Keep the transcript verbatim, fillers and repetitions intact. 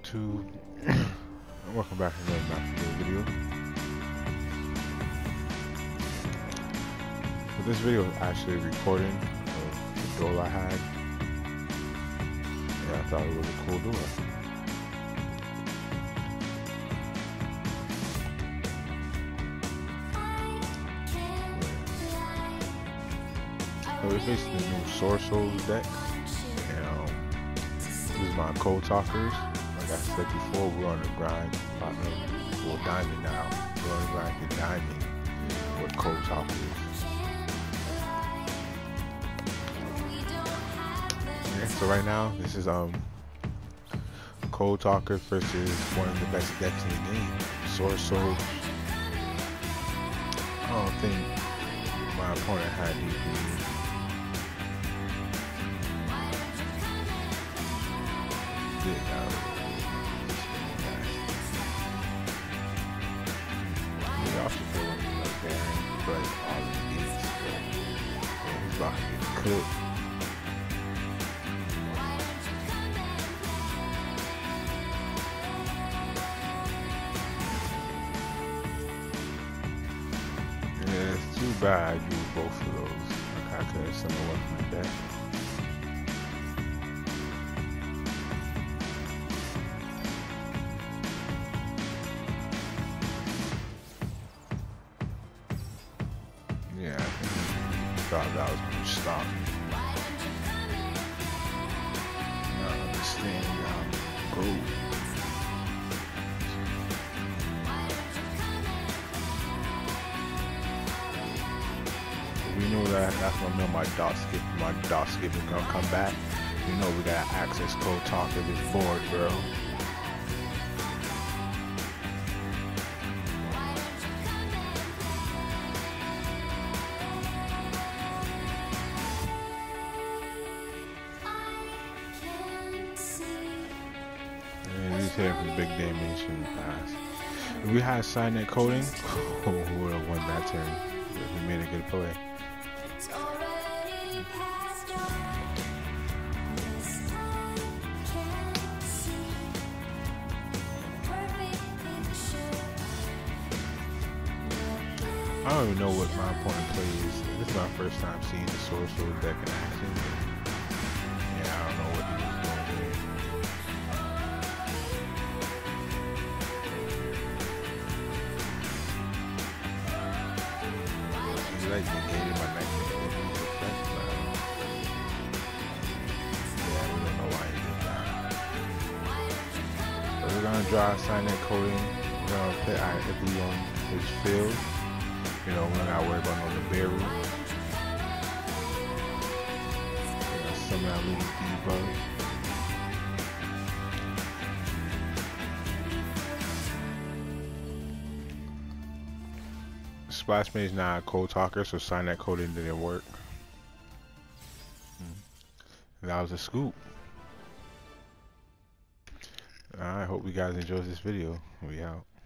YouTube. Welcome back to another video. So this video is actually recording of the door I had. And I thought it was a cool door. So it's basically the new Sorosouls deck. These are my Code Talkers. Like I said before, we're on the grind. I mean, well, diamond now. We're on the grind to diamond with Code Talkers. Okay, so right now, this is um Code Talker versus one of the best decks in the game, Sorosouls. I don't think my opponent had anything. Did, um, we also feel like he's not but all of these is and he's about to get clipped. Yeah, it's too bad I drew both of those. Like I could have sent one from the deck. I thought that was going to stop me. And I understand um, gold. We know that that's when I know my dot skip, my dot skip is going to come back. We know we got Accesscode Talker this board, bro. For big damage in the past. If we had Signet Coding, we would have won that turn. We made a good play. I don't even know what my opponent plays. This is my first time seeing the Sorcerer deck in action. Yeah, I don't know what he was doing there. Like they gave my next thing they didn't affect that. Yeah, we don't know why he did that. But we're gonna draw Signet Coding. We're gonna play I if we on his field. You know, we're not gotta worry about no Nibiru. We're gonna summon our little debug. Splash Mage is not a Code Talker, so Signet Coding didn't work. And that was a scoop. I hope you guys enjoyed this video. We out.